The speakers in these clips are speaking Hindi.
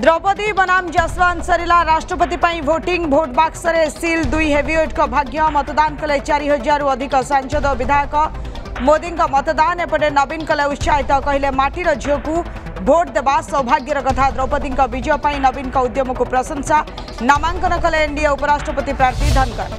द्रौपदी बनाम जसवंत सरेला राष्ट्रपति पाई वोटिंग भोट बाक्सरे सील दुई हेवीवेट का भाग्य मतदान कले 4000 अधिक सांसद और विधायक मोदी मतदान एपटे नवीन कले उत्साहित कहले माटीर झील को भोट देवा सौभाग्यर कथा द्रौपदी विजय पर नवीन उद्यम को प्रशंसा नामांकन कले एनडीए उपराष्ट्रपति प्रार्थी धनखड़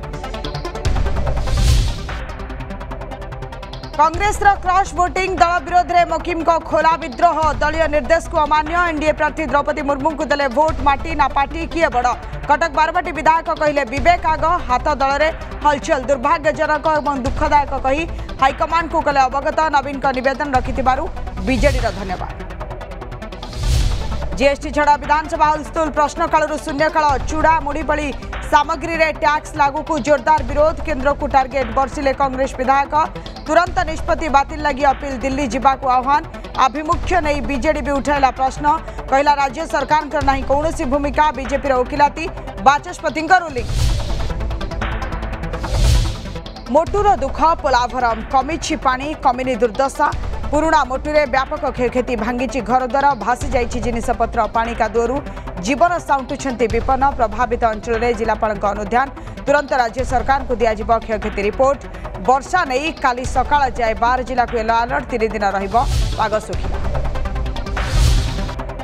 कांग्रेस क्रॉस वोटिंग दल विरोध में मुकिम खोला विद्रोह दलीय निर्देश को अमान्य एनडीए प्रार्थी द्रौपदी मुर्मू को देले वोट माटी ना पार्टी किए बड़ कटक बारवाटी विधायक कहले बेक आग हाथ दल में हलचल दुर्भाग्यजनक और दुखदायक कही हाइकमांड को कले अवगत नवीन नवेदन रखि बीजेडीर धन्यवाद। जीएसटी छड़ा विधानसभा हुलस्तुल प्रश्नकाल शून्यकाल चूड़ा मुढ़ी भली सामग्री में टैक्स लागू को जोरदार विरोध केंद्र को टार्गेट बर्षिले कांग्रेस विधायक तुरंत निष्पत्ति बातिल लगी अपील दिल्ली जीवाक आह्वान आभिमुख्य नहीं बीजेडी भी उठाला प्रश्न कहला राज्य सरकार नहीं कौन सी भूमिका बीजेपी वकिलाती बाचस्पति रूलिंग मोटूर दुख पोलाभरम कमिछि पानी कमिनी दुर्दशा पुराणा मोटुरे व्यापक क्षयक्षति भांगी घरद्वार भासी जाइछि जिनिसपत्र पानी कादुअरु जीवन साउंटुछंती विपन्न प्रभावित अंचल में जिलापाल अनुधान तुरंत राज्य सरकार को दिया दिज्व क्षयक्षति रिपोर्ट वर्षा नहीं काली सकाल जाए 12 जिला को येलो अलर्ट 3 दिन रग सुखिला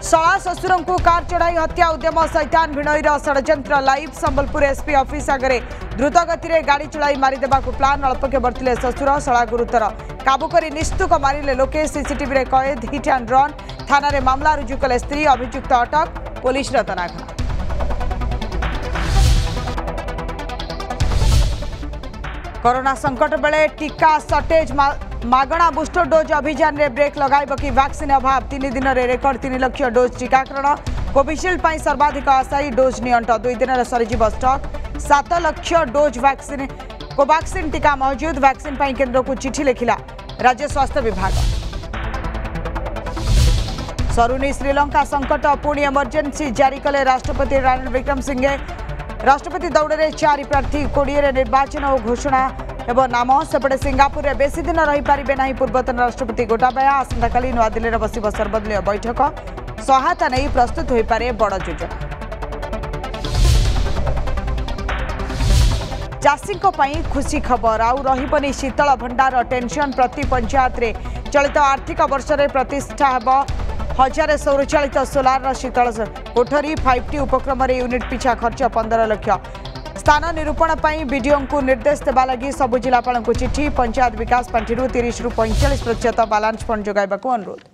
शला ससुर को कार चढ़ाई हत्या उद्यम सैतान भिणईर षड्यंत्र लाइव संबलपुर एसपी ऑफिस आगे द्रुतगति में गाड़ी चलाई मारिदेवा प्लान अल्पके बर्तिले ससुर शला गुरुतर काबू कर निस्तुक मारे लोके सीसीटीवी कैद हिट एंड रन थाना रे मामला रुजु कले स्त्री अभियुक्त अटक पुलिस तनाघा। कोरोना संकट बेले टीका सर्टेज मागणा बूस्टर डोज अभियान रे ब्रेक लगाइब कि वैक्सीन अभाव 3 दिन रे रेकर्ड 3 लाख डोज टीकाकरण कोविशील्ड पाई सर्वाधिक आशायी डोज नियंट 2 दिन सरीज स्टॉक 7 लाख डोज वैक्सीन कोवैक्सीन टीका मौजूद वैक्सीन पाई केंद्र को चिट्ठी लिखिला राज्य स्वास्थ्य विभाग। सरुनी श्रीलंका संकट पुणी एमरजेन्सी जारी कले राष्ट्रपति रानिल विक्रमसिंघे राष्ट्रपति दौड़ में 4 प्रार्थी 20 निर्वाचन और घोषणा एवं नाम सेपटे सिंगापुर में बेसी दिन रहीपारे ना पूर्वतन राष्ट्रपति गोटाबाया आसंता काली नवा दिल्ली में बसिब सर्वदलीय बैठक सहायता नहीं प्रस्तुत हो पारे बड़ योजना चाषी खुशी खबर आउ रही शीतल भंडार टेंशन प्रति पंचायत रे चलित आर्थिक वर्ष में प्रतिष्ठा हो 1000 सौरचालित सोलार शीतल कोठरी 5T उपक्रम यूनिट पिछा खर्च 15 लाख स्थान निरूपण पर बीडीओ को निर्देश देवा लगी सबू जिलापाल चिठी पंचायत विकास पांठि 30 रू 45% बालांस फंड जोगाइबाकू अनुरोध।